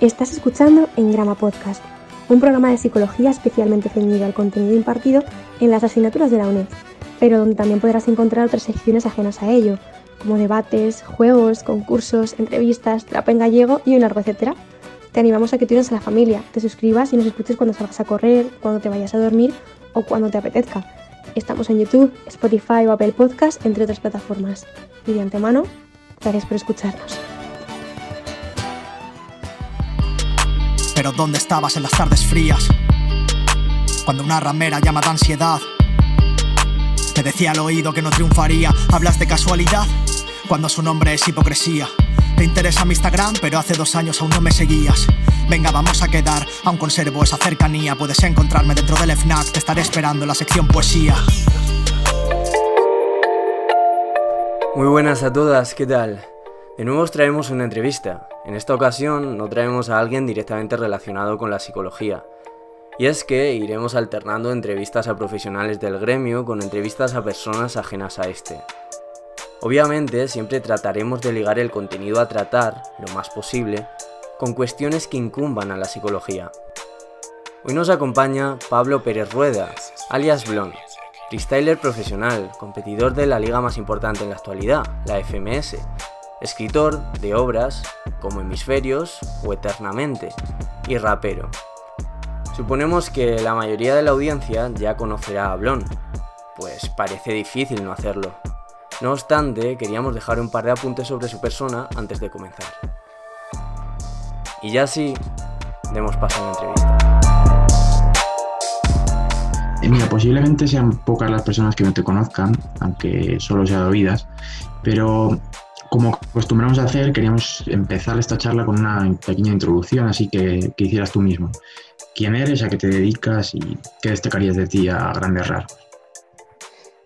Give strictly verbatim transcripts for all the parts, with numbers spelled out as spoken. Estás escuchando Engrama Podcast, un programa de psicología especialmente ceñido al contenido impartido en las asignaturas de la UNED, pero donde también podrás encontrar otras secciones ajenas a ello, como debates, juegos, concursos, entrevistas, trapo en gallego y un largo etcétera. Te animamos a que te unas a la familia, te suscribas y nos escuches cuando salgas a correr, cuando te vayas a dormir o cuando te apetezca. Estamos en YouTube, Spotify o Apple Podcast, entre otras plataformas. Y de antemano, gracias por escucharnos. Pero ¿dónde estabas en las tardes frías? Cuando una ramera llamada ansiedad te decía al oído que no triunfaría. ¿Hablas de casualidad? Cuando su nombre es hipocresía. Te interesa mi Instagram, pero hace dos años aún no me seguías. Venga, vamos a quedar, aún conservo esa cercanía. Puedes encontrarme dentro del F N A C, te estaré esperando en la sección poesía. Muy buenas a todas, ¿qué tal? De nuevo os traemos una entrevista. En esta ocasión no traemos a alguien directamente relacionado con la psicología. Y es que iremos alternando entrevistas a profesionales del gremio con entrevistas a personas ajenas a este. Obviamente, siempre trataremos de ligar el contenido a tratar, lo más posible, con cuestiones que incumban a la psicología. Hoy nos acompaña Pablo Pérez Rueda, alias Blon, freestyler profesional, competidor de la liga más importante en la actualidad, la F M S, escritor de obras como Hemisferios o Eternamente, y rapero. Suponemos que la mayoría de la audiencia ya conocerá a Blon, pues parece difícil no hacerlo. No obstante, queríamos dejar un par de apuntes sobre su persona antes de comenzar. Y ya así, demos paso a la entrevista. Mira, posiblemente sean pocas las personas que no te conozcan, aunque solo sea de oídas, pero como acostumbramos a hacer, queríamos empezar esta charla con una pequeña introducción, así que, que hicieras tú mismo. ¿Quién eres, a qué te dedicas y qué destacarías de ti a grandes rasgos?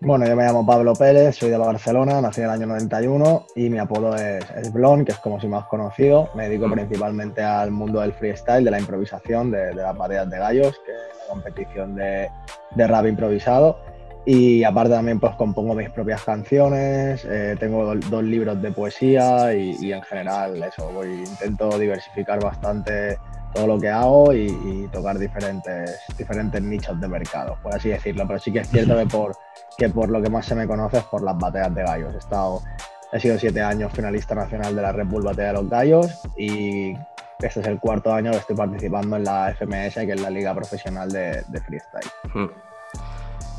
Bueno, yo me llamo Pablo Pérez, soy de Barcelona, nací en el año noventa y uno y mi apodo es, es Blon, que es como soy más conocido. Me dedico principalmente al mundo del freestyle, de la improvisación, de, de las batallas de gallos, que es la competición de, de rap improvisado. Y aparte también pues compongo mis propias canciones, eh, tengo do, dos libros de poesía y, y en general eso, voy, intento diversificar bastante todo lo que hago y, y tocar diferentes, diferentes nichos de mercado, por así decirlo. Pero sí que es cierto que por, que por lo que más se me conoce es por las batallas de gallos. He, estado, he sido siete años finalista nacional de la Red Bull Batalla de los Gallos y este es el cuarto año que estoy participando en la F M S, que es la liga profesional de, de freestyle.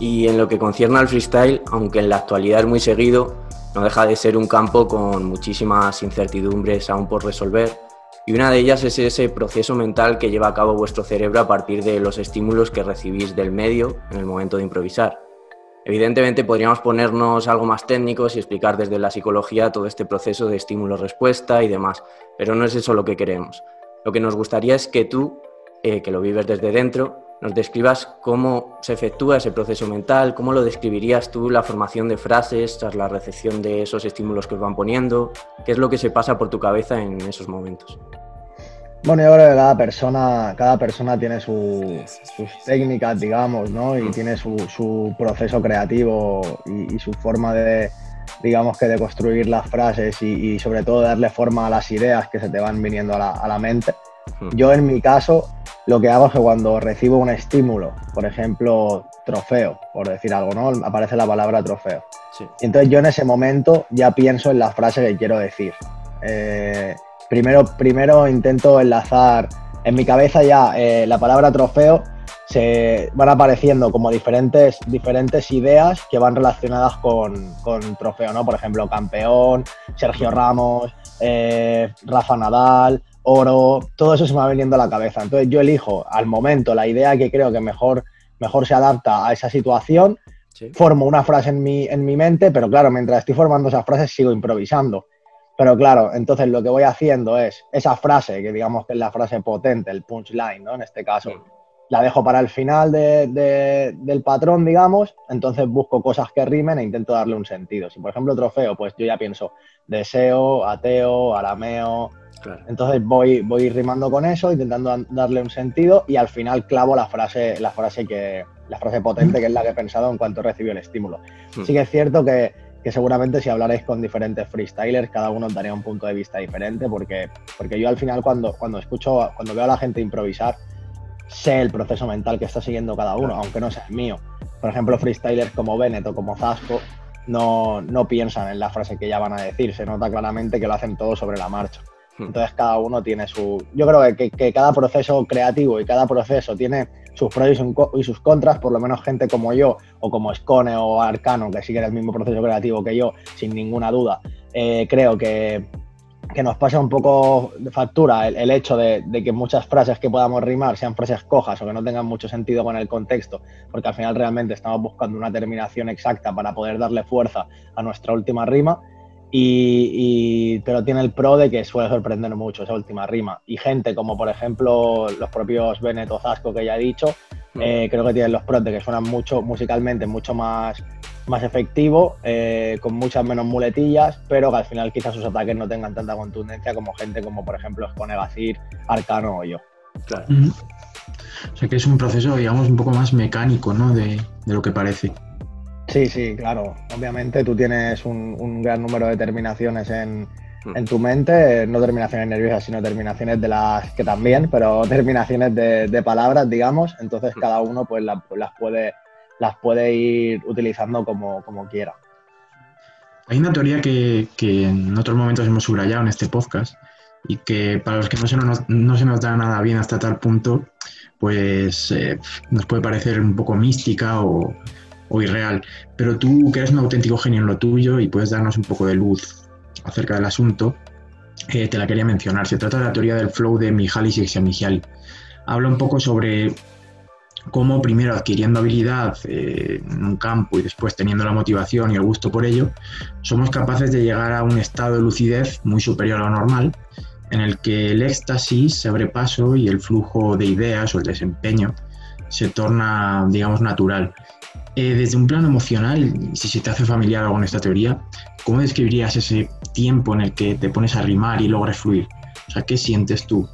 Y en lo que concierne al freestyle, aunque en la actualidad es muy seguido, no deja de ser un campo con muchísimas incertidumbres aún por resolver. Y una de ellas es ese proceso mental que lleva a cabo vuestro cerebro a partir de los estímulos que recibís del medio en el momento de improvisar. Evidentemente podríamos ponernos algo más técnicos y explicar desde la psicología todo este proceso de estímulo-respuesta y demás, pero no es eso lo que queremos. Lo que nos gustaría es que tú, eh, que lo vives desde dentro, nos describas cómo se efectúa ese proceso mental, cómo lo describirías tú, la formación de frases tras la recepción de esos estímulos que os van poniendo, qué es lo que se pasa por tu cabeza en esos momentos. Bueno, yo creo que cada persona, cada persona tiene su, sus técnicas, digamos, ¿no? Y tiene su, su proceso creativo y, y su forma de, digamos, que de construir las frases y, y sobre todo darle forma a las ideas que se te van viniendo a la, a la mente. Yo en mi caso, lo que hago es que cuando recibo un estímulo, por ejemplo, trofeo, por decir algo, ¿no? Aparece la palabra trofeo. Sí. Entonces yo en ese momento ya pienso en la frase que quiero decir. Eh, primero, primero intento enlazar, en mi cabeza ya eh, la palabra trofeo, se van apareciendo como diferentes, diferentes ideas que van relacionadas con, con trofeo, ¿no? Por ejemplo, campeón, Sergio Ramos, eh, Rafa Nadal, oro, todo eso se me va viniendo a la cabeza. Entonces yo elijo al momento la idea que creo que mejor, mejor se adapta a esa situación, sí. Formo una frase en mi, en mi mente, pero claro, mientras estoy formando esas frases sigo improvisando. Pero claro, entonces lo que voy haciendo es esa frase, que digamos que es la frase potente, el punchline, ¿no? En este caso, sí. La dejo para el final de, de, del patrón, digamos, entonces busco cosas que rimen e intento darle un sentido. Si por ejemplo trofeo, pues yo ya pienso deseo, ateo, arameo. Claro. Entonces voy, voy rimando con eso, intentando darle un sentido y al final clavo la frase, la frase que, la frase potente, que es la que he pensado en cuanto recibió el estímulo. Sí que es cierto que, que seguramente si hablaréis con diferentes freestylers, cada uno daría un punto de vista diferente, porque, porque yo al final cuando, cuando escucho, cuando veo a la gente improvisar, sé el proceso mental que está siguiendo cada uno, aunque no sea el mío. Por ejemplo, freestylers como Bennett o como Zasco no, no piensan en la frase que ya van a decir, se nota claramente que lo hacen todo sobre la marcha. Entonces cada uno tiene su... Yo creo que, que, que cada proceso creativo y cada proceso tiene sus pros y, su, y sus contras. Por lo menos gente como yo o como Skone o Arcano, que siguen el mismo proceso creativo que yo, sin ninguna duda, eh, creo que, que nos pasa un poco de factura el, el hecho de, de que muchas frases que podamos rimar sean frases cojas o que no tengan mucho sentido con el contexto, porque al final realmente estamos buscando una terminación exacta para poder darle fuerza a nuestra última rima. Y, y, pero tiene el pro de que suele sorprender mucho esa última rima. Y gente como, por ejemplo, los propios Bennett o Zasco que ya he dicho, eh, creo que tienen los pros de que suenan mucho musicalmente, mucho más, más efectivo, eh, con muchas menos muletillas, pero que al final quizás sus ataques no tengan tanta contundencia como gente como, por ejemplo, Skone, Gazir, Arcano o yo. Claro. Mm-hmm. O sea que es un proceso, digamos, un poco más mecánico, ¿no?, de, de lo que parece. Sí, sí, claro. Obviamente tú tienes un, un gran número de terminaciones en, en tu mente, no terminaciones nerviosas, sino terminaciones de las que también, pero terminaciones de, de palabras, digamos. Entonces cada uno pues la, las, puede, las puede ir utilizando como, como quiera. Hay una teoría que, que en otros momentos hemos subrayado en este podcast y que para los que no se nos, no se nos da nada bien hasta tal punto, pues eh, nos puede parecer un poco mística o... o irreal, pero tú que eres un auténtico genio en lo tuyo y puedes darnos un poco de luz acerca del asunto, eh, te la quería mencionar. Se trata de la teoría del flow de Mihaly Csikszentmihalyi. Habla un poco sobre cómo primero adquiriendo habilidad eh, en un campo y después teniendo la motivación y el gusto por ello, somos capaces de llegar a un estado de lucidez muy superior a lo normal, en el que el éxtasis se abre paso y el flujo de ideas o el desempeño se torna, digamos, natural. Eh, desde un plano emocional, si se te hace familiar algo en esta teoría, ¿cómo describirías ese tiempo en el que te pones a rimar y logras fluir? O sea, ¿qué sientes tú?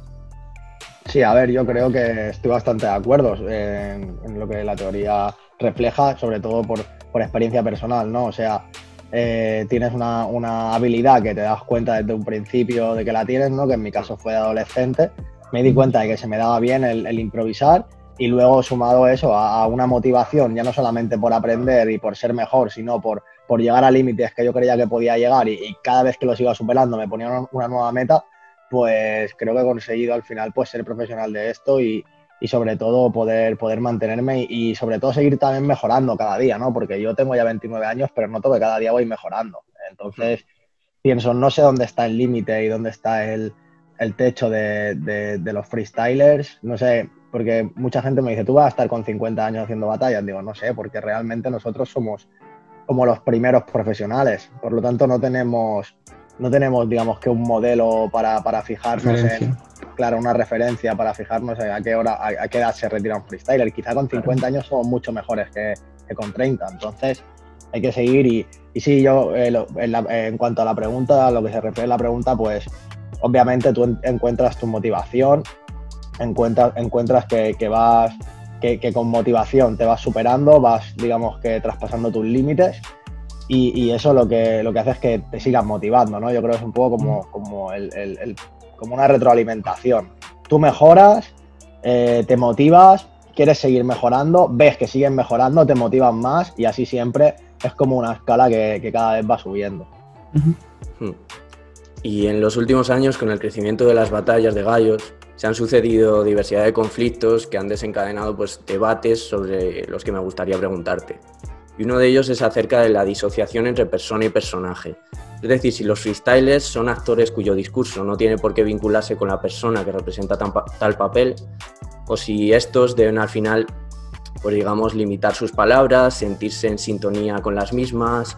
Sí, a ver, yo creo que estoy bastante de acuerdo en, en lo que la teoría refleja, sobre todo por, por experiencia personal, ¿no? O sea, eh, tienes una, una habilidad que te das cuenta desde un principio de que la tienes, ¿no? Que en mi caso fue de adolescente. Me di cuenta de que se me daba bien el, el improvisar. Y luego sumado eso a una motivación, ya no solamente por aprender y por ser mejor, sino por, por llegar a límites que yo creía que podía llegar y, y cada vez que los iba superando me ponía una, una nueva meta, pues creo que he conseguido al final pues ser profesional de esto y, y sobre todo poder, poder mantenerme y, y sobre todo seguir también mejorando cada día, ¿no? Porque yo tengo ya veintinueve años, pero noto que cada día voy mejorando. Entonces pienso, no sé dónde está el límite y dónde está el, el techo de, de, de los freestylers, no sé... Porque mucha gente me dice, tú vas a estar con cincuenta años haciendo batallas. Digo, no sé, porque realmente nosotros somos como los primeros profesionales. Por lo tanto, no tenemos, no tenemos digamos, que un modelo para, para fijarnos referencia. en... Claro, una referencia para fijarnos en a qué hora, a, a qué edad se retira un freestyler. Quizá con cincuenta años somos mucho mejores que, que con treinta. Entonces, hay que seguir. Y, y sí, yo, eh, lo, en, la, eh, en cuanto a la pregunta, a lo que se refiere a la pregunta, pues, obviamente tú en, encuentras tu motivación, Encuentras, encuentras que, que vas que, que con motivación te vas superando, vas digamos que traspasando tus límites y, y eso lo que, lo que hace es que te sigas motivando, ¿no? Yo creo que es un poco como, como, el, el, el, como una retroalimentación. Tú mejoras, eh, te motivas, quieres seguir mejorando, ves que siguen mejorando, te motivan más y así siempre es como una escala que, que cada vez va subiendo. Uh-huh. Y en los últimos años, con el crecimiento de las batallas de gallos, se han sucedido diversidad de conflictos que han desencadenado pues, debates sobre los que me gustaría preguntarte. Y uno de ellos es acerca de la disociación entre persona y personaje. Es decir, si los freestylers son actores cuyo discurso no tiene por qué vincularse con la persona que representa tan pa- tal papel, o si estos deben al final, pues digamos, limitar sus palabras, sentirse en sintonía con las mismas,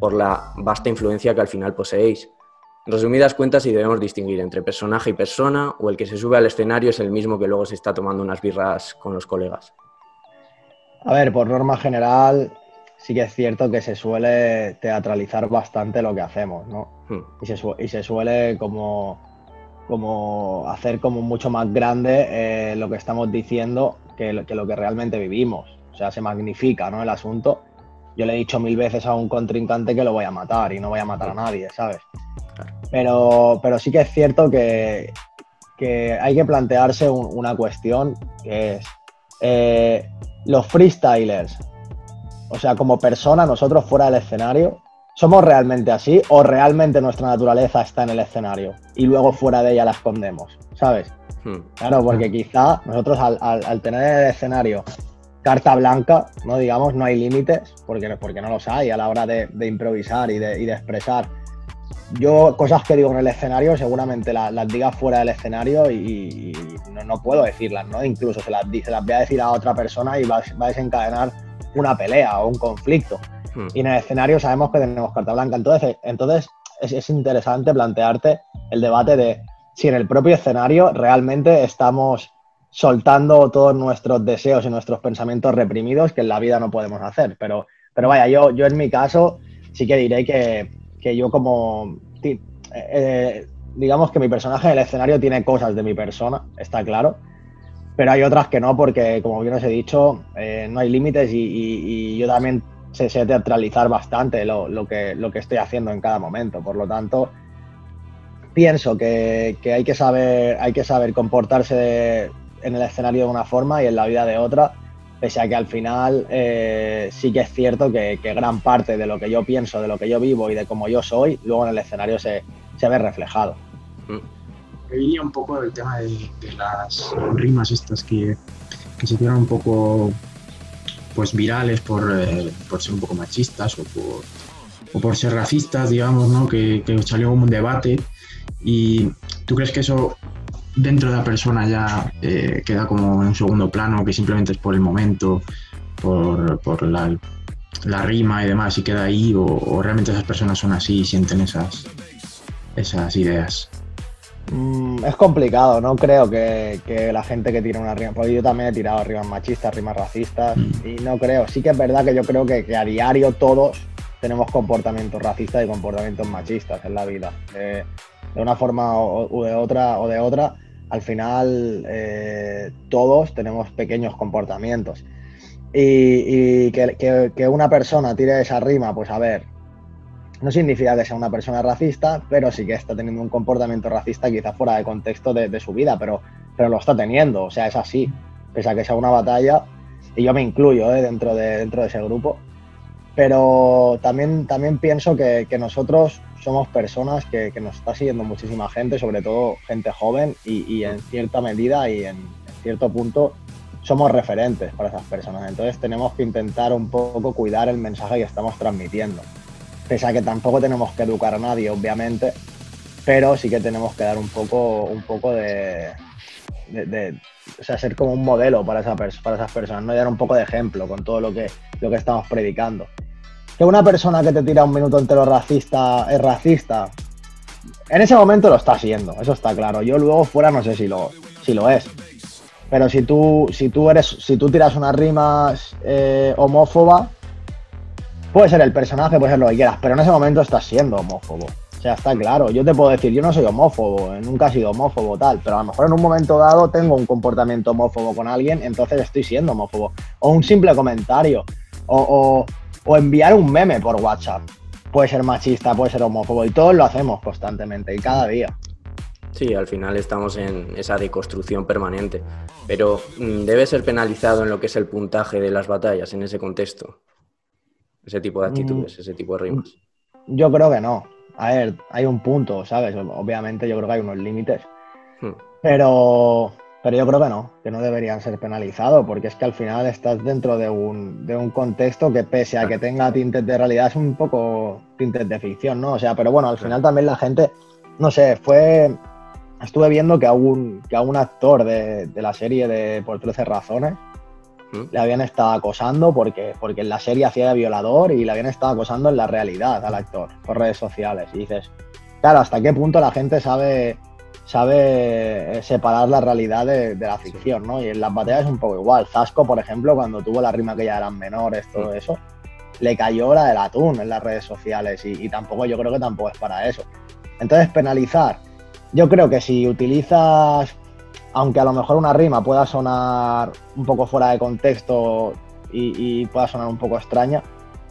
por la vasta influencia que al final poseéis. En resumidas cuentas, si debemos distinguir entre personaje y persona, o el que se sube al escenario es el mismo que luego se está tomando unas birras con los colegas. A ver, por norma general, sí que es cierto que se suele teatralizar bastante lo que hacemos, ¿no? Hmm. Y, se su- y se suele como, como hacer como mucho más grande eh, lo que estamos diciendo que lo, que lo que realmente vivimos. O sea, se magnifica, ¿no?, el asunto. yo le he dicho mil veces a un contrincante que lo voy a matar y no voy a matar a nadie, ¿sabes? Pero, pero sí que es cierto que, que hay que plantearse un, una cuestión que es eh, los freestylers, o sea, como persona, nosotros fuera del escenario, ¿somos realmente así o realmente nuestra naturaleza está en el escenario y luego fuera de ella la escondemos, ¿sabes? Claro, porque quizá nosotros al, al, al tener en el escenario carta blanca, no digamos, no hay límites, porque, porque no los hay a la hora de, de improvisar y de, y de expresar. Yo cosas que digo en el escenario seguramente las, las diga fuera del escenario y, y no, no puedo decirlas, ¿no? Incluso se las, se las voy a decir a otra persona y va, va a desencadenar una pelea o un conflicto. Hmm. Y en el escenario sabemos que tenemos carta blanca. Entonces, entonces es, es interesante plantearte el debate de si en el propio escenario realmente estamos soltando todos nuestros deseos y nuestros pensamientos reprimidos que en la vida no podemos hacer. Pero, pero vaya, yo, yo en mi caso sí que diré que, que yo como... Eh, digamos que mi personaje en el escenario tiene cosas de mi persona, está claro, pero hay otras que no porque, como bien os he dicho, eh, no hay límites y, y, y yo también sé, sé teatralizar bastante lo, lo, que, lo que estoy haciendo en cada momento. Por lo tanto... Pienso que, que hay que saber, hay que saber comportarse de, en el escenario de una forma y en la vida de otra, pese a que al final eh, sí que es cierto que, que gran parte de lo que yo pienso, de lo que yo vivo y de cómo yo soy, luego en el escenario se, se ve reflejado. Me diría un poco del tema de, de las rimas estas que, que se hicieron un poco pues virales por, eh, por ser un poco machistas o por, o por ser racistas, digamos, ¿no? Que, que salió como un debate. ¿Y tú crees que eso dentro de la persona ya eh, queda como en un segundo plano, que simplemente es por el momento, por, por la, la rima y demás y queda ahí? O, ¿O realmente esas personas son así y sienten esas, esas ideas? Mm, es complicado, no creo que, que la gente que tira una rima, porque yo también he tirado rimas machistas, rimas racistas, mm. y no creo. Sí que es verdad que yo creo que, que a diario todos tenemos comportamientos racistas y comportamientos machistas en la vida. Eh, de una forma o de otra, o de otra al final eh, todos tenemos pequeños comportamientos y, y que, que, que una persona tire esa rima, pues a ver, no significa que sea una persona racista, pero sí que está teniendo un comportamiento racista quizás fuera de contexto de, de su vida, pero, pero lo está teniendo, o sea, es así, pese a que sea una batalla, y yo me incluyo eh, dentro, de, dentro de ese grupo. Pero también, también pienso que, que nosotros somos personas que, que nos está siguiendo muchísima gente, sobre todo gente joven, y, y en cierta medida y en, en cierto punto somos referentes para esas personas. Entonces tenemos que intentar un poco cuidar el mensaje que estamos transmitiendo. Pese a que tampoco tenemos que educar a nadie, obviamente, pero sí que tenemos que dar un poco, un poco de... De, de, o sea, ser como un modelo para, esa pers- para esas personas, ¿no? Y dar un poco de ejemplo con todo lo que, lo que estamos predicando. Que una persona que te tira un minuto entero racista es racista, en ese momento lo está siendo, eso está claro. Yo luego fuera no sé si lo, si lo es. Pero si tú, si tú eres, si tú tiras unas rimas eh, homófoba, puede ser el personaje, puede ser lo que quieras, pero en ese momento estás siendo homófobo. O sea, está claro, yo te puedo decir, yo no soy homófobo, nunca he sido homófobo, tal, pero a lo mejor en un momento dado tengo un comportamiento homófobo con alguien, entonces estoy siendo homófobo. O un simple comentario, o, o, o enviar un meme por WhatsApp. Puede ser machista, puede ser homófobo, y todos lo hacemos constantemente, y cada día. Sí, al final estamos en esa deconstrucción permanente, pero debe ser penalizado en lo que es el puntaje de las batallas, en ese contexto. Ese tipo de actitudes, mm. ese tipo de rimas. Yo creo que no. A ver, hay un punto, ¿sabes? Obviamente yo creo que hay unos límites, hmm. pero, pero yo creo que no, que no deberían ser penalizados, porque es que al final estás dentro de un, de un contexto que pese a que tenga tintes de realidad es un poco tintes de ficción, ¿no? O sea, pero bueno, al final también la gente, no sé, fue... Estuve viendo que a un, que a un actor de, de la serie de Por trece Razones hmm. le habían estado acosando porque, porque en la serie hacía de violador y le habían estado acosando en la realidad al actor por redes sociales. Y dices, claro, ¿hasta qué punto la gente sabe, sabe separar la realidad de, de la ficción, ¿no? Y en las batallas es un poco igual. Zasco, por ejemplo, cuando tuvo la rima que ya eran menores, todo eso, le cayó la del atún en las redes sociales y, y tampoco, yo creo que tampoco es para eso. Entonces, penalizar. Yo creo que si utilizas... Aunque a lo mejor una rima pueda sonar un poco fuera de contexto y, y pueda sonar un poco extraña,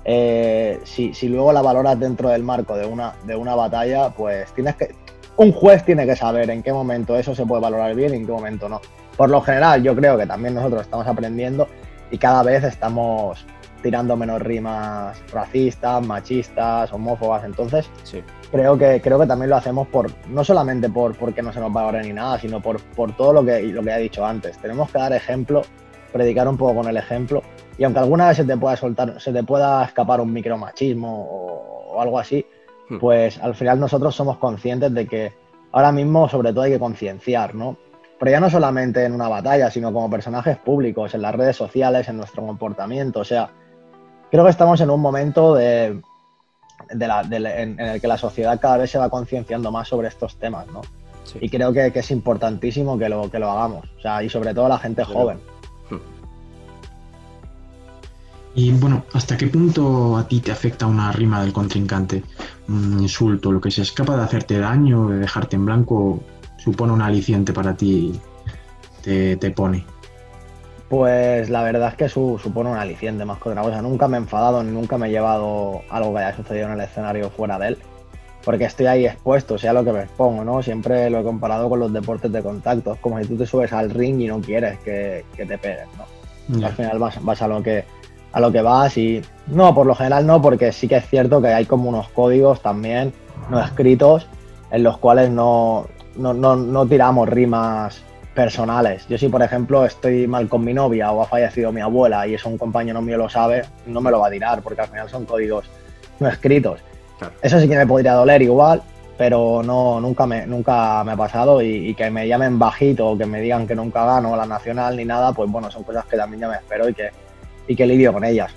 eh, si, si luego la valoras dentro del marco de una, de una batalla, pues tienes que, un juez tiene que saber en qué momento eso se puede valorar bien y en qué momento no. Por lo general, yo creo que también nosotros estamos aprendiendo y cada vez estamos tirando menos rimas racistas, machistas, homófobas, entonces sí. creo que creo que también lo hacemos por no solamente por porque no se nos valore ni nada, sino por, por todo lo que, lo que he dicho antes. Tenemos que dar ejemplo, predicar un poco con el ejemplo, y aunque alguna vez se te pueda soltar, se te pueda escapar un micromachismo o, o algo así, hmm. pues al final nosotros somos conscientes de que ahora mismo sobre todo hay que concienciar, ¿no? Pero ya no solamente en una batalla, sino como personajes públicos, en las redes sociales, en nuestro comportamiento, o sea, creo que estamos en un momento de, de la, de, en, en el que la sociedad cada vez se va concienciando más sobre estos temas, ¿no? Sí. Y creo que, que es importantísimo que lo, que lo hagamos, o sea, y sobre todo la gente Pero, joven. Y bueno, ¿hasta qué punto a ti te afecta una rima del contrincante? Un insulto, lo que se escapa de hacerte daño, de dejarte en blanco, supone un aliciente para ti, te, te pone. Pues la verdad es que su, supone un aliciente más que otra cosa. Nunca me he enfadado ni nunca me he llevado algo que haya sucedido en el escenario fuera de él, porque estoy ahí expuesto, sea lo que me expongo, ¿no? Siempre lo he comparado con los deportes de contacto. Es como si tú te subes al ring y no quieres que, que te peguen, ¿no? Al final vas, vas a lo que a lo que vas y... No, por lo general no, porque sí que es cierto que hay como unos códigos también no escritos en los cuales no, no, no, no tiramos rimas personales. Yo si, por ejemplo, estoy mal con mi novia o ha fallecido mi abuela y eso un compañero mío lo sabe, no me lo va a tirar porque al final son códigos no escritos. Claro. Eso sí que me podría doler igual, pero no nunca me, nunca me ha pasado y, y que me llamen bajito o que me digan que nunca gano la nacional ni nada, pues bueno, son cosas que también ya me espero y que, y que lidio con ellas.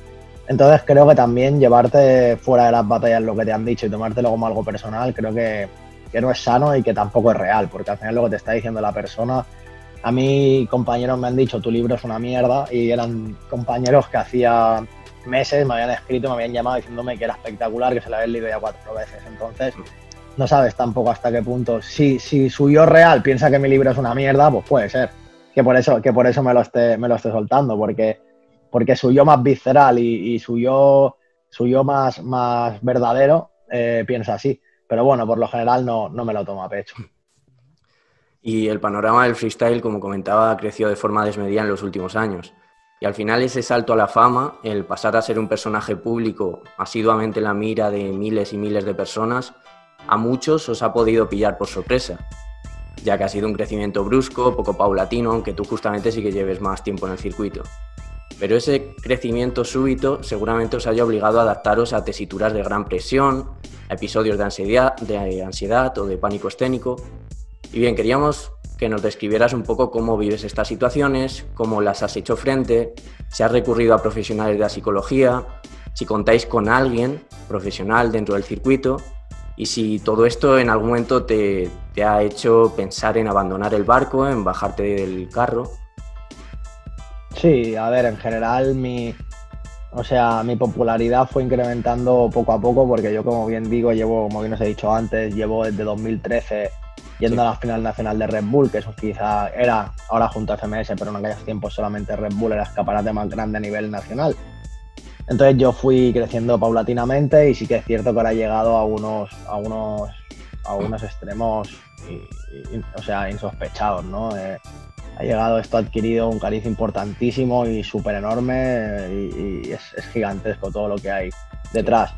Entonces creo que también llevarte fuera de las batallas lo que te han dicho y tomártelo como algo personal creo que, que no es sano y que tampoco es real, porque al final lo que te está diciendo la persona... A mí compañeros me han dicho, tu libro es una mierda, y eran compañeros que hacía meses me habían escrito, me habían llamado diciéndome que era espectacular, que se lo habían leído ya cuatro veces. Entonces, no sabes tampoco hasta qué punto. Si, si su yo real piensa que mi libro es una mierda, pues puede ser. Que por eso, que por eso me lo esté, me lo esté soltando, porque, porque su yo más visceral y, y su yo, su yo más, más verdadero eh, piensa así. Pero bueno, por lo general no, no me lo tomo a pecho. Y el panorama del freestyle, como comentaba, ha crecido de forma desmedida en los últimos años. Y al final ese salto a la fama, el pasar a ser un personaje público asiduamente en la mira de miles y miles de personas, a muchos os ha podido pillar por sorpresa, ya que ha sido un crecimiento brusco, poco paulatino, aunque tú justamente sí que lleves más tiempo en el circuito. Pero ese crecimiento súbito seguramente os haya obligado a adaptaros a tesituras de gran presión, a episodios de ansiedad, de ansiedad o de pánico escénico. Y bien, queríamos que nos describieras un poco cómo vives estas situaciones, cómo las has hecho frente, si has recurrido a profesionales de la psicología, si contáis con alguien profesional dentro del circuito y si todo esto en algún momento te, te ha hecho pensar en abandonar el barco, en bajarte del carro. Sí, a ver, en general mi... O sea, mi popularidad fue incrementando poco a poco porque yo, como bien digo, llevo, como bien os he dicho antes, llevo desde dos mil trece... yendo sí. a la final nacional de Red Bull, que eso quizá era, ahora junto a F M S, pero en aquellos tiempos solamente Red Bull era el escaparate más grande a nivel nacional. Entonces yo fui creciendo paulatinamente y sí que es cierto que ahora he llegado a unos, a unos, a unos extremos y, y, o sea, insospechados, ¿no? Eh, ha llegado, esto ha adquirido un cariz importantísimo y súper enorme y, y es, es gigantesco todo lo que hay detrás.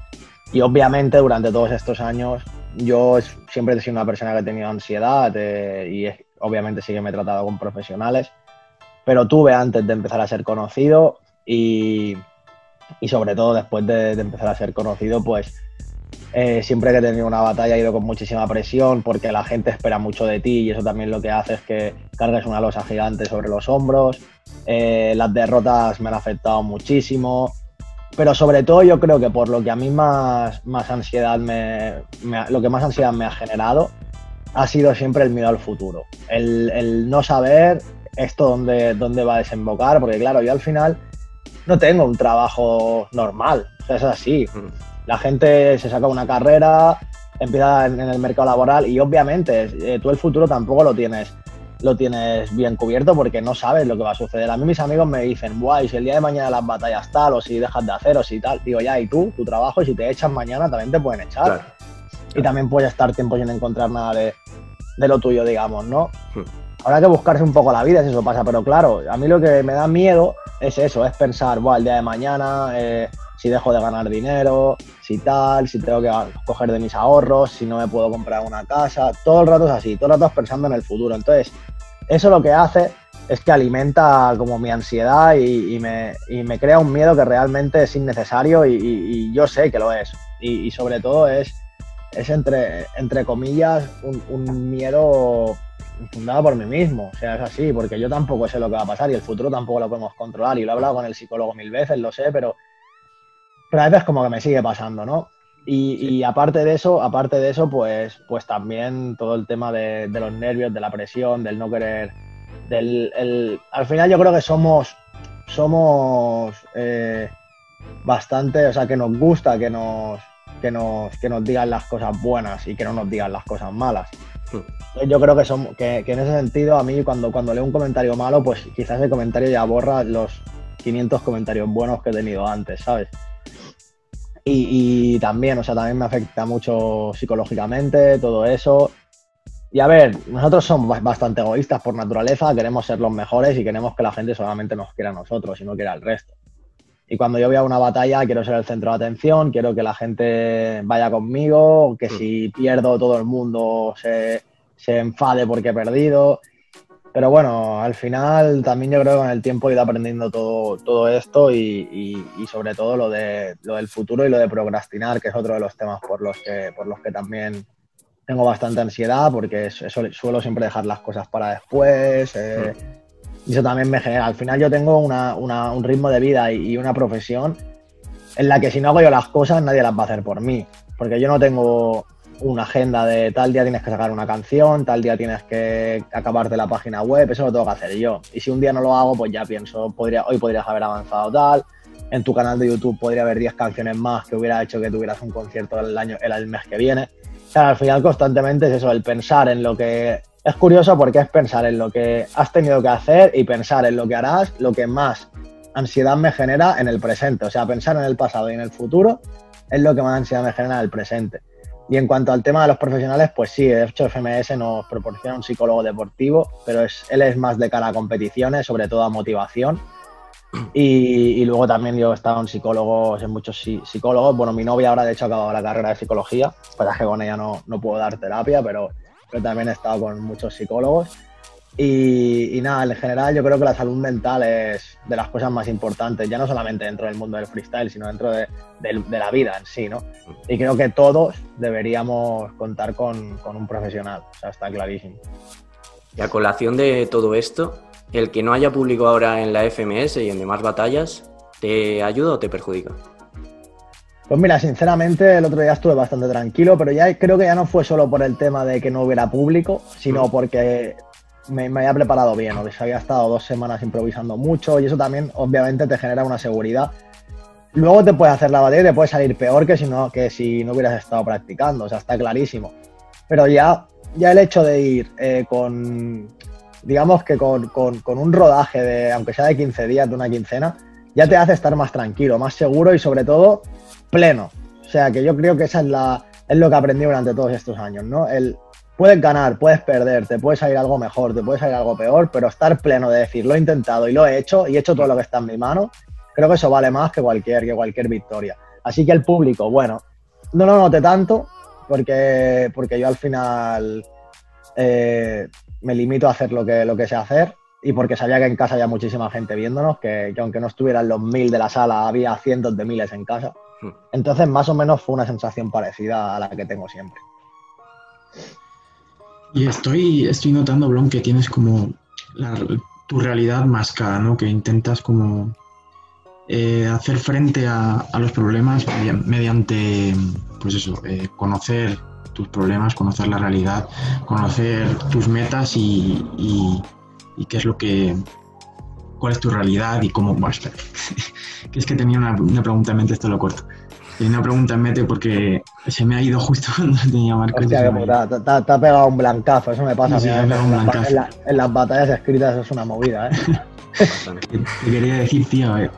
Y obviamente durante todos estos años yo siempre he sido una persona que ha tenido ansiedad eh, y es, obviamente sí que me he tratado con profesionales, pero tuve antes de empezar a ser conocido y, y sobre todo después de, de empezar a ser conocido, pues eh, siempre que he tenido una batalla he ido con muchísima presión porque la gente espera mucho de ti y eso también lo que hace es que cargues una losa gigante sobre los hombros. Eh, las derrotas me han afectado muchísimo. Pero sobre todo yo creo que por lo que a mí más, más ansiedad me, me, lo que más ansiedad me ha generado ha sido siempre el miedo al futuro. El, el no saber esto dónde, dónde va a desembocar, porque claro, yo al final no tengo un trabajo normal, o sea, es así. La gente se saca una carrera, empieza en, en el mercado laboral y obviamente eh, tú el futuro tampoco lo tienes lo tienes bien cubierto porque no sabes lo que va a suceder. A mí mis amigos me dicen, guay, si el día de mañana las batallas tal, o si dejas de hacer, o si tal. Digo, ya, y tú, tu trabajo, y si te echas mañana también te pueden echar. Claro, claro. Y también puedes estar tiempo sin encontrar nada de, de lo tuyo, digamos, ¿no? Hmm. Habrá que buscarse un poco la vida si eso pasa, pero claro, a mí lo que me da miedo es eso, es pensar, buah, el día de mañana, eh, si dejo de ganar dinero, si tal, si tengo que coger de mis ahorros, si no me puedo comprar una casa, todo el rato es así, todo el rato es pensando en el futuro. Entonces, eso lo que hace es que alimenta como mi ansiedad y, y, me, y me crea un miedo que realmente es innecesario y, y, y yo sé que lo es. Y, y sobre todo es, es entre, entre comillas, un, un miedo fundado por mí mismo, o sea, es así, porque yo tampoco sé lo que va a pasar y el futuro tampoco lo podemos controlar, y lo he hablado con el psicólogo mil veces, lo sé, pero, pero a veces como que me sigue pasando, ¿no? Y, sí. y aparte de eso, aparte de eso, pues, pues también todo el tema de, de los nervios, de la presión, del no querer, del, el, al final yo creo que somos, somos eh, bastante, o sea, que nos gusta que nos, que nos, que nos digan las cosas buenas y que no nos digan las cosas malas. Yo creo que, son, que, que en ese sentido, a mí cuando, cuando leo un comentario malo, pues quizás el comentario ya borra los quinientos comentarios buenos que he tenido antes, ¿sabes? Y, y también, o sea, también me afecta mucho psicológicamente todo eso. Y a ver, nosotros somos bastante egoístas por naturaleza, queremos ser los mejores y queremos que la gente solamente nos quiera a nosotros y no quiera al resto. Y cuando yo voy a una batalla, quiero ser el centro de atención, quiero que la gente vaya conmigo, que si pierdo todo el mundo se, se enfade porque he perdido. Pero bueno, al final también yo creo que con el tiempo he ido aprendiendo todo, todo esto y, y, y sobre todo lo, de, lo del futuro y lo de procrastinar, que es otro de los temas por los que, por los que también tengo bastante ansiedad, porque suelo siempre dejar las cosas para después. Eh, mm. Y eso también me genera. Al final yo tengo una, una, un ritmo de vida y, y una profesión en la que si no hago yo las cosas, nadie las va a hacer por mí. Porque yo no tengo una agenda de tal día tienes que sacar una canción, tal día tienes que acabarte la página web, eso lo tengo que hacer yo. Y si un día no lo hago, pues ya pienso, podría, hoy podrías haber avanzado tal, en tu canal de YouTube podría haber diez canciones más que hubiera hecho que tuvieras un concierto el, año, el, el mes que viene. O sea, al final constantemente es eso, el pensar en lo que... Es curioso porque es pensar en lo que has tenido que hacer y pensar en lo que harás, lo que más ansiedad me genera en el presente. O sea, pensar en el pasado y en el futuro es lo que más ansiedad me genera en el presente. Y en cuanto al tema de los profesionales, pues sí, de hecho F M S nos proporciona un psicólogo deportivo, pero es, él es más de cara a competiciones, sobre todo a motivación. Y, y luego también yo he estado en psicólogos, en muchos psicólogos. Bueno, mi novia ahora de hecho ha acabado la carrera de psicología, para que con ella no, no puedo dar terapia, pero... pero también he estado con muchos psicólogos y, y nada, en general yo creo que la salud mental es de las cosas más importantes, ya no solamente dentro del mundo del freestyle, sino dentro de, de, de la vida en sí, ¿no? Y creo que todos deberíamos contar con, con un profesional, o sea, está clarísimo. Y a colación de todo esto, el que no haya público ahora en la F M S y en demás batallas, ¿te ayuda o te perjudica? Pues mira, sinceramente el otro día estuve bastante tranquilo, pero ya creo que ya no fue solo por el tema de que no hubiera público, sino porque me, me había preparado bien, o sea, había estado dos semanas improvisando mucho y eso también obviamente te genera una seguridad. Luego te puedes hacer la batalla y te puede salir peor que si no, que si no hubieras estado practicando, o sea, está clarísimo. Pero ya, ya el hecho de ir eh, con, digamos que con, con, con un rodaje, de aunque sea de quince días, de una quincena, ya te hace estar más tranquilo, más seguro y sobre todo... pleno. O sea, que yo creo que esa es la es lo que aprendí durante todos estos años, ¿no? El, puedes ganar, puedes perder, te puede salir algo mejor, te puede salir algo peor, pero estar pleno de decir, lo he intentado y lo he hecho y he hecho todo lo que está en mi mano, creo que eso vale más que cualquier, que cualquier victoria. Así que el público, bueno, no lo noté tanto porque, porque yo al final eh, me limito a hacer lo que, lo que sé hacer. Y porque sabía que en casa había muchísima gente viéndonos, que, que aunque no estuvieran los mil de la sala, había cientos de miles en casa. Entonces, más o menos fue una sensación parecida a la que tengo siempre. Y estoy, estoy notando, Blon, que tienes como la, tu realidad mascada, ¿no? Que intentas como eh, hacer frente a, a los problemas mediante, pues eso, eh, conocer tus problemas, conocer la realidad, conocer tus metas y... y y qué es lo que, cuál es tu realidad y cómo, bueno, espera, que es que tenía una, una pregunta en mente, esto lo corto, tenía una pregunta en mente porque Se me ha ido justo cuando tenía marcado. Hostia, que putada, te, te, te ha pegado un blancazo, eso me pasa. Sí, a mí, me ha en, un la, en, la, en las batallas escritas es una movida, ¿eh? Te, te quería decir, tío, eh,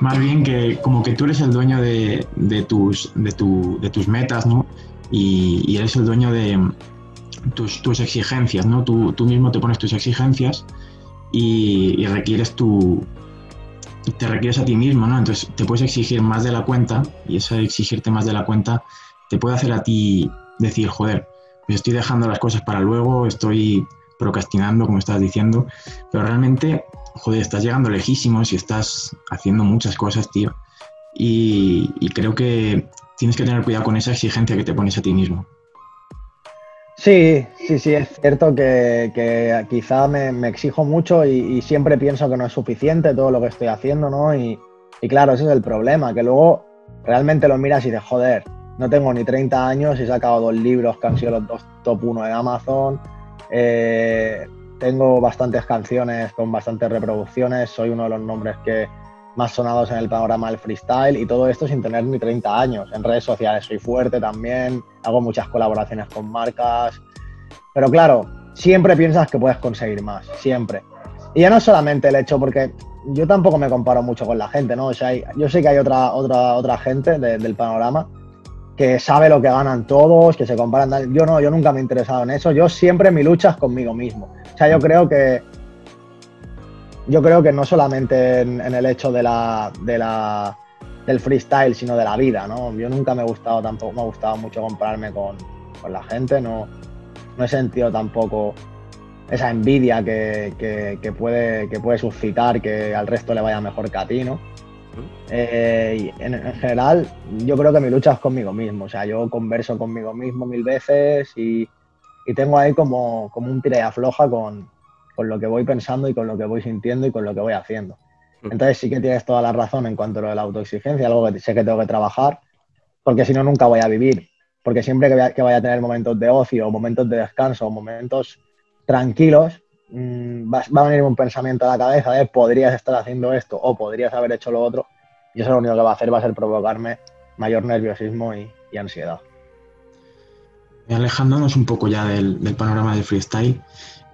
más bien que como que tú eres el dueño de, de, tus, de, tu, de tus metas, ¿no? Y, y eres el dueño de tus, tus exigencias, ¿no? Tú, tú mismo te pones tus exigencias y, y requieres tu... te requieres a ti mismo, ¿no? Entonces te puedes exigir más de la cuenta y eso de exigirte más de la cuenta te puede hacer a ti decir, joder, me estoy dejando las cosas para luego, estoy procrastinando, como estás diciendo, pero realmente, joder, estás llegando lejísimos y estás haciendo muchas cosas, tío, y, y creo que tienes que tener cuidado con esa exigencia que te pones a ti mismo. Sí, sí, sí, es cierto que, que quizá me, me exijo mucho y, y siempre pienso que no es suficiente todo lo que estoy haciendo, ¿no? Y, y claro, ese es el problema, que luego realmente lo miras y dices, joder, no tengo ni treinta años y he sacado dos libros que han sido los dos top uno en Amazon, eh, tengo bastantes canciones con bastantes reproducciones, soy uno de los nombres que más sonados en el panorama del freestyle y todo esto sin tener ni treinta años. En redes sociales soy fuerte también, hago muchas colaboraciones con marcas, pero claro, siempre piensas que puedes conseguir más, siempre. Y ya no solamente el hecho, porque yo tampoco me comparo mucho con la gente, ¿no? O sea, yo sé que hay otra, otra, otra gente de, del panorama que sabe lo que ganan todos, que se comparan. Yo no, yo nunca me he interesado en eso, yo siempre mi lucha es conmigo mismo. O sea, yo creo que Yo creo que no solamente en, en el hecho de la, de la, del freestyle, sino de la vida, ¿no? Yo nunca me ha gustado tampoco, me ha gustado mucho compararme con, con la gente, no, no he sentido tampoco esa envidia que, que, que, puede, que puede suscitar que al resto le vaya mejor que a ti, ¿no? Eh, en, en general, yo creo que mi lucha es conmigo mismo, o sea, yo converso conmigo mismo mil veces y, y tengo ahí como, como un tira y afloja con... con lo que voy pensando y con lo que voy sintiendo y con lo que voy haciendo. Entonces sí que tienes toda la razón en cuanto a lo de la autoexigencia, algo que sé que tengo que trabajar, porque si no nunca voy a vivir, porque siempre que vaya, que vaya a tener momentos de ocio, momentos de descanso, momentos tranquilos, mmm, va, va a venir un pensamiento a la cabeza de podrías estar haciendo esto o podrías haber hecho lo otro, y eso lo único que va a hacer va a ser provocarme mayor nerviosismo y, y ansiedad. Alejándonos un poco ya del, del panorama del freestyle,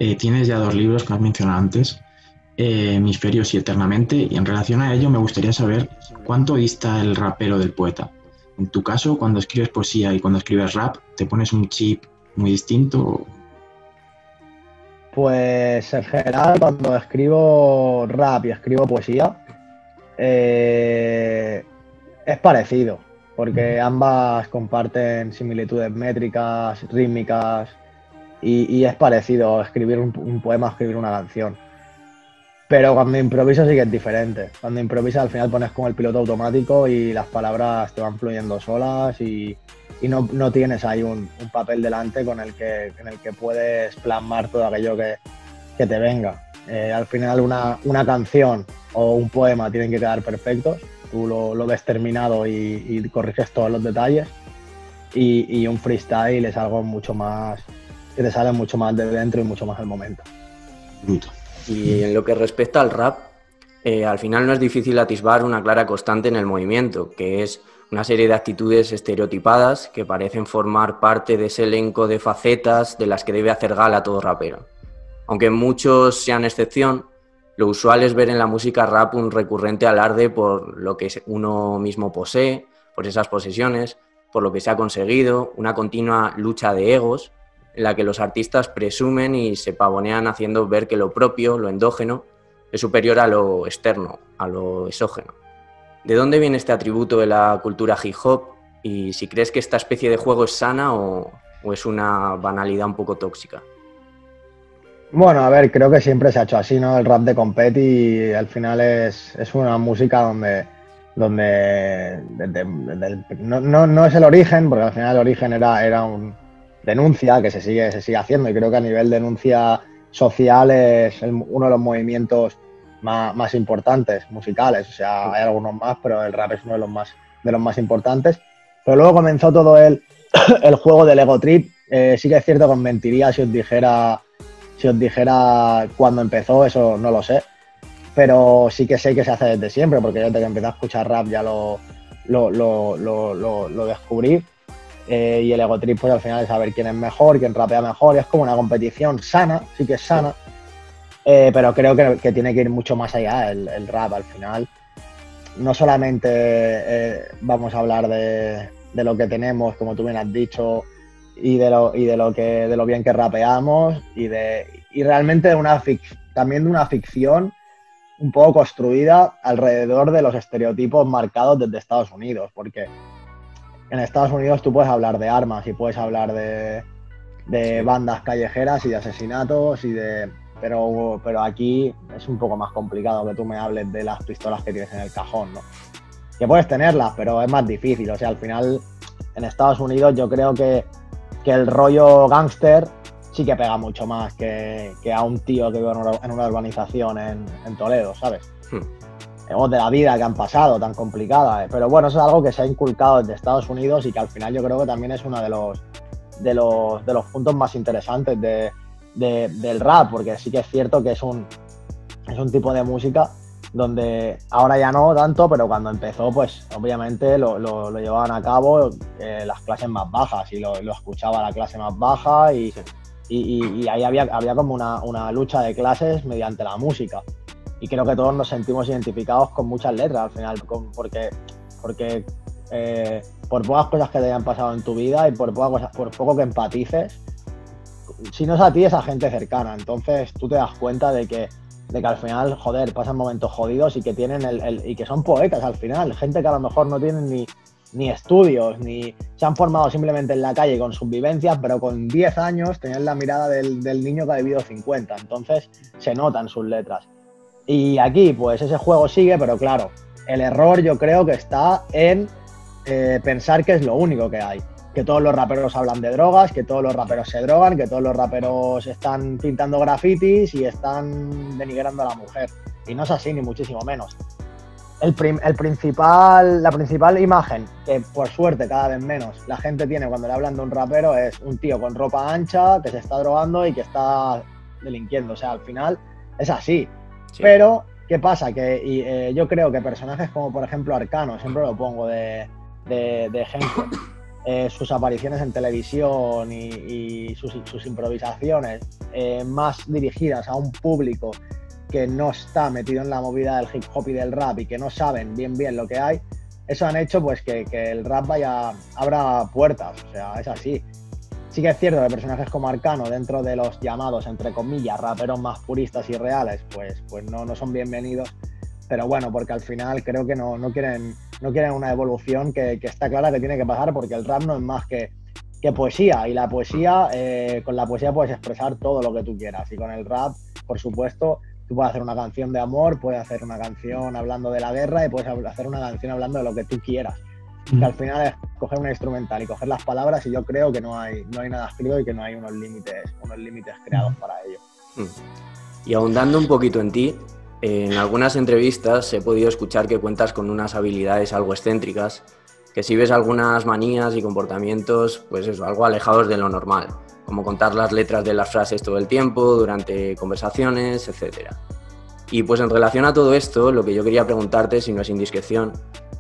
eh, tienes ya dos libros que has mencionado antes, eh, Hemisferios y Eternamente, y en relación a ello me gustaría saber cuánto dista el rapero del poeta. En tu caso, cuando escribes poesía y cuando escribes rap, ¿te pones un chip muy distinto? Pues en general, cuando escribo rap y escribo poesía, eh, es parecido. Porque ambas comparten similitudes métricas, rítmicas, y, y es parecido escribir un, un poema, escribir una canción. Pero cuando improvisas sí que es diferente. Cuando improvisas al final pones como el piloto automático y las palabras te van fluyendo solas y, y no, no tienes ahí un, un papel delante con el que, en el que puedes plasmar todo aquello que, que te venga. Eh, al final una, una canción o un poema tienen que quedar perfectos. Tú lo, lo ves terminado y, y corriges todos los detalles y, y un freestyle es algo mucho más que te sale mucho más de dentro y mucho más al momento. Y en lo que respecta al rap, eh, al final no es difícil atisbar una clara constante en el movimiento, que es una serie de actitudes estereotipadas que parecen formar parte de ese elenco de facetas de las que debe hacer gala todo rapero. Aunque muchos sean excepción, lo usual es ver en la música rap un recurrente alarde por lo que uno mismo posee, por esas posesiones, por lo que se ha conseguido, una continua lucha de egos en la que los artistas presumen y se pavonean haciendo ver que lo propio, lo endógeno, es superior a lo externo, a lo exógeno. ¿De dónde viene este atributo de la cultura hip hop? Y si crees que esta especie de juego es sana o, o es una banalidad un poco tóxica. Bueno, a ver, creo que siempre se ha hecho así, ¿no? El rap de competi al final es, es una música donde, donde de, de, de, no, no, no es el origen, porque al final el origen era, era un denuncia que se sigue, se sigue haciendo y creo que a nivel denuncia social es el, uno de los movimientos más, más importantes musicales, o sea, hay algunos más, pero el rap es uno de los más, de los más importantes. Pero luego comenzó todo el, el juego del ego trip, eh, sí que es cierto que os mentiría si os dijera... Si os dijera cuándo empezó, eso no lo sé, pero sí que sé que se hace desde siempre, porque yo desde que empecé a escuchar rap ya lo, lo, lo, lo, lo, lo descubrí eh, y el ego trip pues al final es saber quién es mejor, quién rapea mejor, y es como una competición sana, sí que es sana, eh, pero creo que, que tiene que ir mucho más allá el, el rap al final. No solamente eh, vamos a hablar de, de lo que tenemos, como tú bien has dicho, y de lo, y de lo, que, de lo bien que rapeamos, y, de, y realmente de una fic, también de una ficción un poco construida alrededor de los estereotipos marcados desde Estados Unidos, porque en Estados Unidos tú puedes hablar de armas y puedes hablar de, de bandas callejeras y de asesinatos y de... Pero, pero aquí es un poco más complicado que tú me hables de las pistolas que tienes en el cajón, ¿no? Que puedes tenerlas, pero es más difícil. O sea, al final, en Estados Unidos yo creo que, que el rollo gángster sí que pega mucho más que, que a un tío que vive en una, en una urbanización en, en Toledo, ¿sabes? Hmm. De la vida que han pasado, tan complicada, ¿eh? Pero bueno, eso es algo que se ha inculcado desde Estados Unidos y que al final yo creo que también es uno de los, de los, de los puntos más interesantes de... De, del rap, porque sí que es cierto que es un, es un tipo de música donde ahora ya no tanto, pero cuando empezó, pues obviamente lo, lo, lo llevaban a cabo eh, las clases más bajas y lo, lo escuchaba la clase más baja y, sí. y, y, y ahí había, había como una, una lucha de clases mediante la música. Y creo que todos nos sentimos identificados con muchas letras al final, con, porque, porque eh, por pocas cosas que te hayan pasado en tu vida y por, pocas cosas, por poco que empatices, si no es a ti, es a gente cercana. Entonces tú te das cuenta de que, de que al final, joder, pasan momentos jodidos y que tienen el, el, y que son poetas al final, gente que a lo mejor no tienen ni, ni estudios, ni se han formado simplemente en la calle con sus vivencias, pero con diez años tenían la mirada del, del niño que ha vivido cincuenta. Entonces se notan sus letras. Y aquí, pues ese juego sigue, pero claro, el error yo creo que está en eh, pensar que es lo único que hay. Que todos los raperos hablan de drogas, que todos los raperos se drogan, que todos los raperos están pintando grafitis y están denigrando a la mujer. Y no es así, ni muchísimo menos. El el principal, la principal imagen, que por suerte cada vez menos, la gente tiene cuando le hablan de un rapero es un tío con ropa ancha, que se está drogando y que está delinquiendo. O sea, al final es así. Sí. Pero, ¿qué pasa? Que y, eh, yo creo que personajes como, por ejemplo, Arcano, siempre lo pongo de, de, de ejemplo. Eh, sus apariciones en televisión y, y sus, sus improvisaciones eh, más dirigidas a un público que no está metido en la movida del hip hop y del rap y que no saben bien bien lo que hay, eso han hecho pues que, que el rap vaya, abra puertas, o sea, es así. Sí que es cierto que personajes como Arcano, dentro de los llamados, entre comillas, raperos más puristas y reales, pues, pues no, no son bienvenidos, pero bueno, porque al final creo que no, no quieren... no quieren una evolución que, que está clara que tiene que pasar, porque el rap no es más que, que poesía, y la poesía, eh, con la poesía puedes expresar todo lo que tú quieras, y con el rap, por supuesto, tú puedes hacer una canción de amor, puedes hacer una canción hablando de la guerra, y puedes hacer una canción hablando de lo que tú quieras, mm. que al final es coger un instrumental y coger las palabras, y yo creo que no hay, no hay nada escrito y que no hay unos límites unos límites creados para ello. Mm. Y ahondando un poquito en ti, en algunas entrevistas he podido escuchar que cuentas con unas habilidades algo excéntricas, que si ves algunas manías y comportamientos, pues eso, algo alejados de lo normal, como contar las letras de las frases todo el tiempo, durante conversaciones, etcétera. Y pues en relación a todo esto, lo que yo quería preguntarte, si no es indiscreción,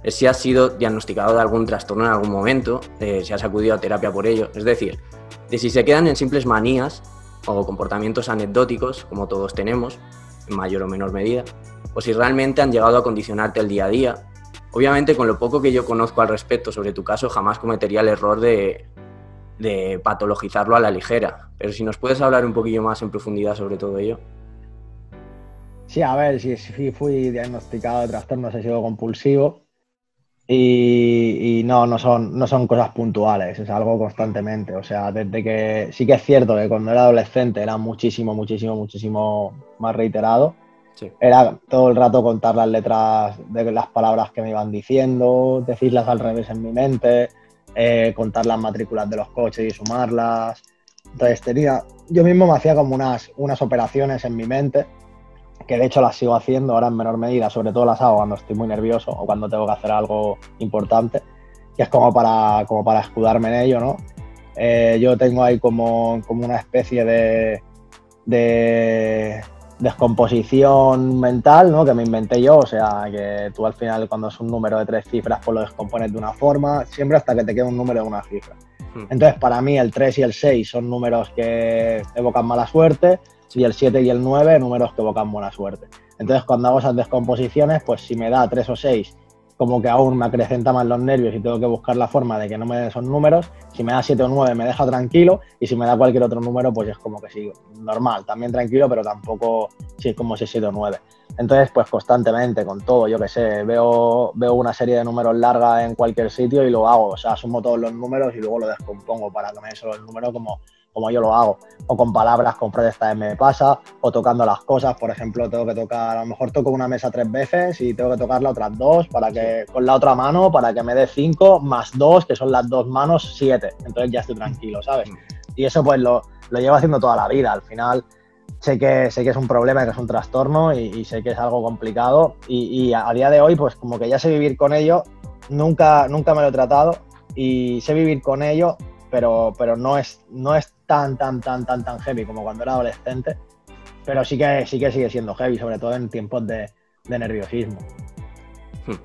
es si has sido diagnosticado de algún trastorno en algún momento, eh, si has acudido a terapia por ello, es decir, de si se quedan en simples manías o comportamientos anecdóticos, como todos tenemos, en mayor o menor medida, o si realmente han llegado a condicionarte el día a día. Obviamente, con lo poco que yo conozco al respecto sobre tu caso, jamás cometería el error de, de patologizarlo a la ligera, pero si nos puedes hablar un poquillo más en profundidad sobre todo ello. Sí, a ver, sí, sí fui diagnosticado de trastorno obsesivo compulsivo y, y no, no son, no son cosas puntuales, es algo constantemente, o sea, desde que... Sí que es cierto que cuando era adolescente era muchísimo, muchísimo, muchísimo más reiterado, sí. Era todo el rato contar las letras de las palabras que me iban diciendo, decirlas al revés en mi mente, eh, contar las matrículas de los coches y sumarlas. Entonces tenía... Yo mismo me hacía como unas, unas operaciones en mi mente, que de hecho las sigo haciendo ahora en menor medida, sobre todo las hago cuando estoy muy nervioso o cuando tengo que hacer algo importante, que es como para, como para escudarme en ello, ¿no? Eh, yo tengo ahí como, como una especie de, de descomposición mental, ¿no? Que me inventé yo, o sea, que tú al final cuando es un número de tres cifras pues lo descompones de una forma, siempre hasta que te quede un número de una cifra. Entonces, para mí, el tres y el seis son números que evocan mala suerte, y el siete y el nueve, números que evocan buena suerte. Entonces, cuando hago esas descomposiciones, pues si me da tres o seis, como que aún me acrecenta más los nervios y tengo que buscar la forma de que no me den esos números. Si me da siete o nueve, me deja tranquilo, y si me da cualquier otro número, pues es como que sí, normal, también tranquilo, pero tampoco sí, como si es siete o nueve. Entonces, pues constantemente, con todo, yo que sé, veo, veo una serie de números larga en cualquier sitio y lo hago. O sea, sumo todos los números y luego lo descompongo para que me den solo el número como... como yo lo hago, o con palabras, con frases también me pasa, o tocando las cosas. Por ejemplo, tengo que tocar, a lo mejor toco una mesa tres veces y tengo que tocarla otras dos para que, con la otra mano, para que me dé cinco, más dos, que son las dos manos, siete. Entonces ya estoy tranquilo, ¿sabes? Y eso pues lo, lo llevo haciendo toda la vida. Al final sé que, sé que es un problema, que es un trastorno, y, y sé que es algo complicado, y, y a, a día de hoy pues como que ya sé vivir con ello. Nunca, nunca me lo he tratado y sé vivir con ello, pero, pero no es, no es tan, tan, tan, tan, tan heavy como cuando era adolescente, pero sí que, sí que sigue siendo heavy, sobre todo en tiempos de, de nerviosismo. Hmm.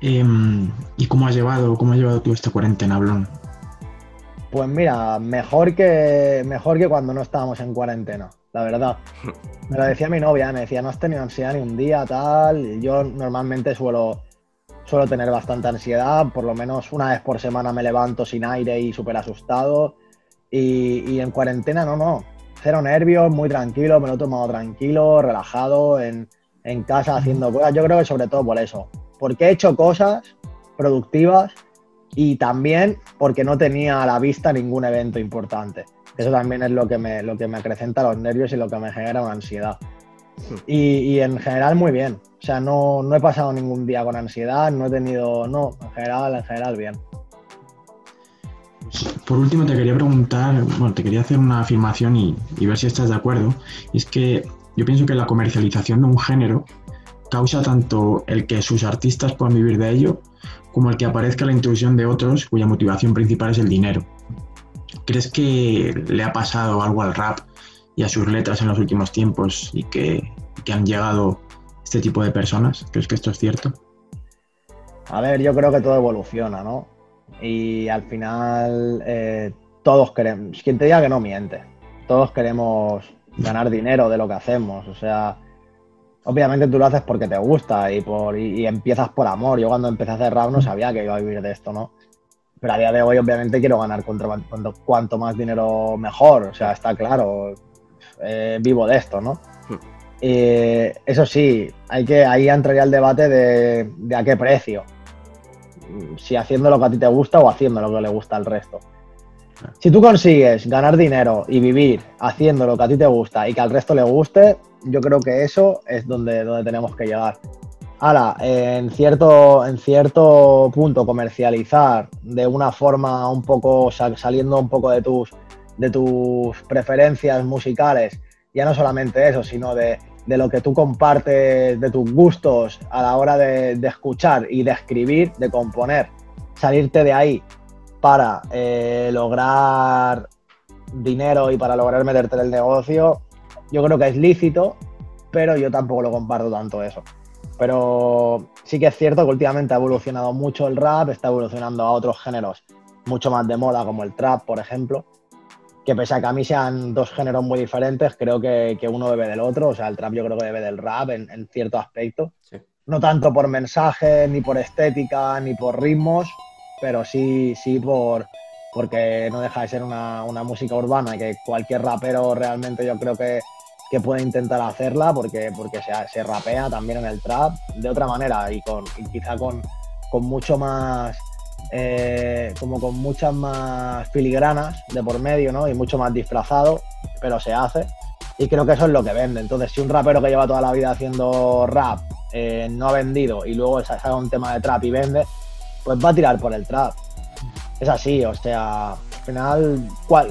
¿Y cómo has llevado, cómo has llevado tú esta cuarentena, Blon? Pues mira, mejor que, mejor que cuando no estábamos en cuarentena, la verdad. Me lo decía mi novia, me decía, no has tenido ansiedad ni un día, tal. Yo normalmente suelo... Suelo tener bastante ansiedad, por lo menos una vez por semana me levanto sin aire y súper asustado. Y, y en cuarentena, no, no. Cero nervios, muy tranquilo, me lo he tomado tranquilo, relajado, en, en casa haciendo cosas. Yo creo que sobre todo por eso. Porque he hecho cosas productivas y también porque no tenía a la vista ningún evento importante. Eso también es lo que me, lo que me acrecenta los nervios y lo que me genera una ansiedad. Y, y en general muy bien. O sea, no, no he pasado ningún día con ansiedad, no he tenido... No, en general, en general bien. Por último te quería preguntar, bueno, te quería hacer una afirmación y, y ver si estás de acuerdo. Y es que yo pienso que la comercialización de un género causa tanto el que sus artistas puedan vivir de ello como el que aparezca la intrusión de otros cuya motivación principal es el dinero. ¿Crees que le ha pasado algo al rap y a sus letras en los últimos tiempos y que, que han llegado este tipo de personas? ¿Crees que esto es cierto? A ver, yo creo que todo evoluciona, ¿no? Y al final eh, todos queremos... Quien te diga que no miente. Todos queremos ganar dinero de lo que hacemos. O sea, obviamente tú lo haces porque te gusta y, por, y, y empiezas por amor. Yo cuando empecé a hacer rap no sabía que iba a vivir de esto, ¿no? Pero a día de hoy obviamente quiero ganar contra, contra, cuanto más dinero mejor. O sea, está claro... Eh, vivo de esto, ¿no? Eh, eso sí, hay que, ahí entraría el debate de, de a qué precio. Si haciendo lo que a ti te gusta o haciendo lo que le gusta al resto. Si tú consigues ganar dinero y vivir haciendo lo que a ti te gusta y que al resto le guste, yo creo que eso es donde, donde tenemos que llegar. Ahora, eh, en cierto, en cierto punto comercializar de una forma un poco, saliendo un poco de tus... de tus preferencias musicales, ya no solamente eso, sino de, de lo que tú compartes, de tus gustos a la hora de, de escuchar y de escribir, de componer, salirte de ahí para eh, lograr dinero y para lograr meterte en el negocio, yo creo que es lícito, pero yo tampoco lo comparto tanto eso. Pero sí que es cierto que últimamente ha evolucionado mucho el rap, está evolucionando a otros géneros mucho más de moda, como el trap, por ejemplo, que pese a que a mí sean dos géneros muy diferentes, creo que, que uno bebe del otro. O sea, el trap yo creo que bebe del rap en, en cierto aspecto. Sí. No tanto por mensaje, ni por estética, ni por ritmos, pero sí, sí por, porque no deja de ser una, una música urbana que cualquier rapero realmente yo creo que, que puede intentar hacerla, porque, porque se, se rapea también en el trap de otra manera y, con, y quizá con, con mucho más... Eh, como con muchas más filigranas de por medio, ¿no? Y mucho más disfrazado, pero se hace, y creo que eso es lo que vende. Entonces, si un rapero que lleva toda la vida haciendo rap eh, no ha vendido y luego saca un tema de trap y vende, pues va a tirar por el trap. Es así, o sea, al final cual,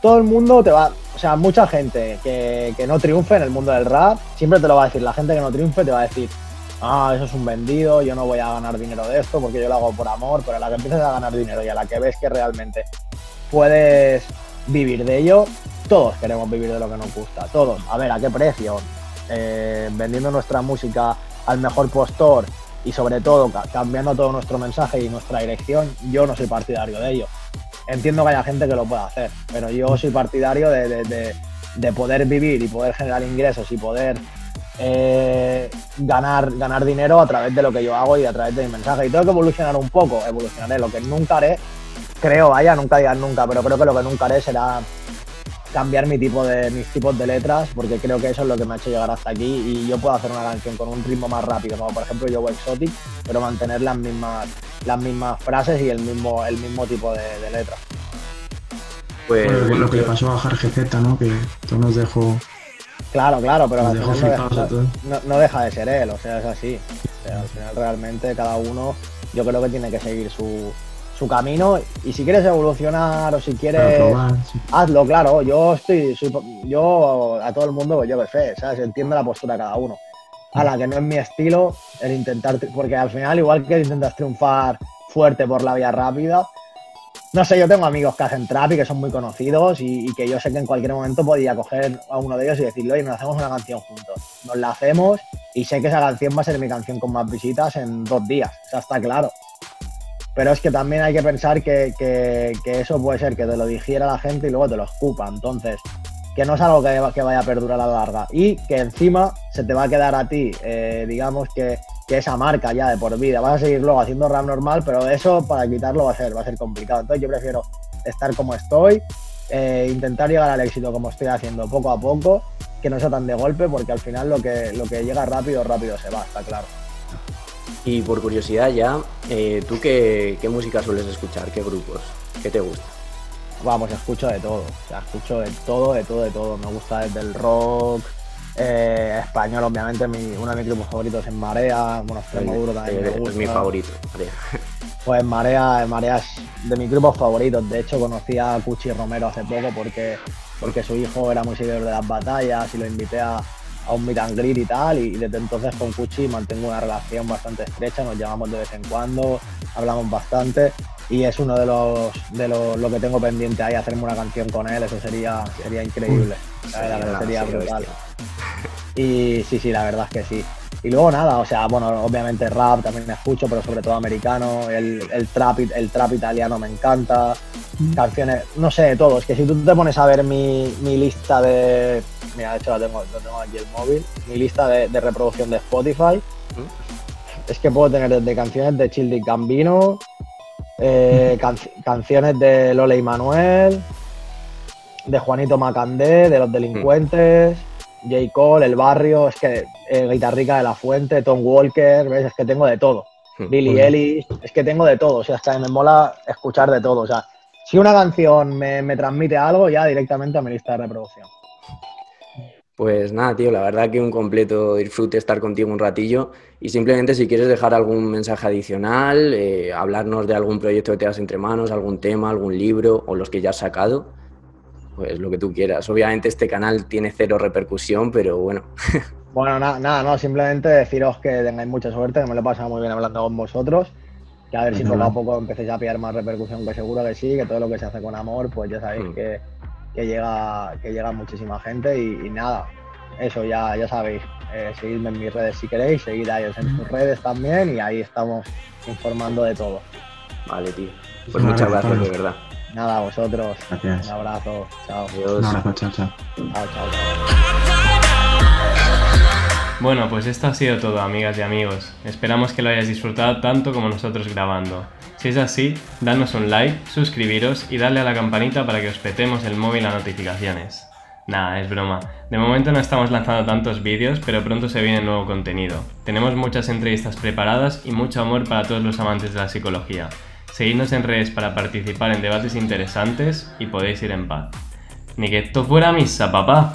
todo el mundo te va, o sea, mucha gente que, que no triunfe en el mundo del rap, siempre te lo va a decir. La gente que no triunfe te va a decir: ah, eso es un vendido, yo no voy a ganar dinero de esto porque yo lo hago por amor. Pero a la que empiezas a ganar dinero y a la que ves que realmente puedes vivir de ello, todos queremos vivir de lo que nos gusta, todos. A ver, ¿a qué precio? Eh, vendiendo nuestra música al mejor postor y sobre todo cambiando todo nuestro mensaje y nuestra dirección, yo no soy partidario de ello. entiendo que haya gente que lo pueda hacer, pero yo soy partidario de, de, de, de poder vivir y poder generar ingresos y poder eh, ganar, ganar dinero a través de lo que yo hago y a través de mi mensaje. Y tengo que evolucionar un poco, evolucionaré. Lo que nunca haré, creo, vaya, nunca digas nunca, pero creo que lo que nunca haré será cambiar mi tipo de, mis tipos de letras, porque creo que eso es lo que me ha hecho llegar hasta aquí, y yo puedo hacer una canción con un ritmo más rápido, como por ejemplo Yo Exotic, pero mantener las mismas, las mismas frases y el mismo, el mismo tipo de, de letras. Pues bueno, bueno, lo que le pasó a Jorge Z, ¿no? Que tú nos dejó... Claro, claro, pero al final no deja, no, no deja de ser él, o sea, es así. O sea, al final realmente cada uno, yo creo que tiene que seguir su... su camino, y si quieres evolucionar o si quieres probar, sí, hazlo, claro. Yo estoy, soy, yo a todo el mundo pues llevo fe, ¿sabes? Entiendo la postura de cada uno. A la que no es mi estilo el intentar, porque al final igual que intentas triunfar fuerte por la vía rápida, no sé, yo tengo amigos que hacen trap y que son muy conocidos y, y que yo sé que en cualquier momento podía coger a uno de ellos y decirle, oye, nos hacemos una canción juntos, nos la hacemos y sé que esa canción va a ser mi canción con más visitas en dos días, o sea, está claro. Pero es que también hay que pensar que, que, que eso puede ser que te lo digiera la gente y luego te lo escupa. Entonces, que no es algo que, que vaya a perdurar a la larga. Y que encima se te va a quedar a ti, eh, digamos, que, que esa marca ya de por vida. Vas a seguir luego haciendo rap normal, pero eso para quitarlo va a ser, va a ser complicado. Entonces yo prefiero estar como estoy, eh, intentar llegar al éxito como estoy haciendo poco a poco, que no sea tan de golpe, porque al final lo que, lo que llega rápido, rápido se va, está claro. Y por curiosidad ya, eh, ¿tú qué, qué música sueles escuchar? ¿Qué grupos? ¿Qué te gusta? Vamos, escucho de todo. O sea, escucho de todo, de todo, de todo. Me gusta desde el rock, eh, español, obviamente. Mi, uno de mis grupos favoritos es Marea. Bueno, Extremoduro también me gusta. Es mi favorito, Marea. Pues Marea, Marea es de mis grupos favoritos. De hecho, conocí a Kuchi Romero hace poco porque, porque su hijo era muy seguidor de las batallas y lo invité a... a un meet and greet y tal, y desde entonces con Kuchi mantengo una relación bastante estrecha, nos llamamos de vez en cuando, hablamos bastante, y es uno de los, de los, lo que tengo pendiente ahí, hacerme una canción con él, eso sería, sería increíble, sí, la verdad, nada, sería sí, brutal. Y sí, sí, la verdad es que sí. Y luego nada, o sea, bueno, obviamente rap también me escucho, pero sobre todo americano, el, el, trap, el trap italiano me encanta, canciones, no sé, de todo. Es que si tú te pones a ver mi, mi lista de... Mira, de hecho la tengo, la tengo aquí el móvil, mi lista de, de reproducción de Spotify, es que puedo tener desde canciones de Childish Gambino, eh, can, canciones de Lole y Manuel, de Juanito Macandé, de Los Delincuentes... J. Cole, El Barrio, es que eh, Guitarrica de la Fuente, Tom Walker, ¿ves? Es que tengo de todo. Billie Eilish, es que tengo de todo, o sea, hasta me mola escuchar de todo. O sea, si una canción me, me transmite algo, ya directamente a mi lista de reproducción. Pues nada, tío, la verdad que un completo disfrute estar contigo un ratillo. Y simplemente si quieres dejar algún mensaje adicional, eh, hablarnos de algún proyecto que tengas entre manos, algún tema, algún libro o los que ya has sacado... Pues lo que tú quieras. Obviamente este canal tiene cero repercusión, pero bueno. Bueno, nada, nada, no, simplemente deciros que tengáis mucha suerte, que me lo he pasado muy bien hablando con vosotros, que a ver si poco a poco empecéis a pillar más repercusión, que seguro que sí, que todo lo que se hace con amor, pues ya sabéis mm. que, que, llega, que llega muchísima gente y, y nada, eso ya, ya sabéis. Eh, seguidme en mis redes si queréis, seguid a ellos en sus redes también y ahí estamos informando de todo. Vale, tío. Pues sí, muchas gracias, de verdad. Nada, a vosotros. Gracias. Un abrazo. Chao. Adiós. Un abrazo, chao, chao. Chao, chao, chao. Bueno, pues esto ha sido todo, amigas y amigos. Esperamos que lo hayáis disfrutado tanto como nosotros grabando. Si es así, danos un like, suscribiros y darle a la campanita para que os petemos el móvil a notificaciones. Nah, es broma. De momento no estamos lanzando tantos vídeos, pero pronto se viene nuevo contenido. Tenemos muchas entrevistas preparadas y mucho amor para todos los amantes de la psicología. Seguidnos en redes para participar en debates interesantes y podéis ir en paz. Ni que esto fuera misa, papá.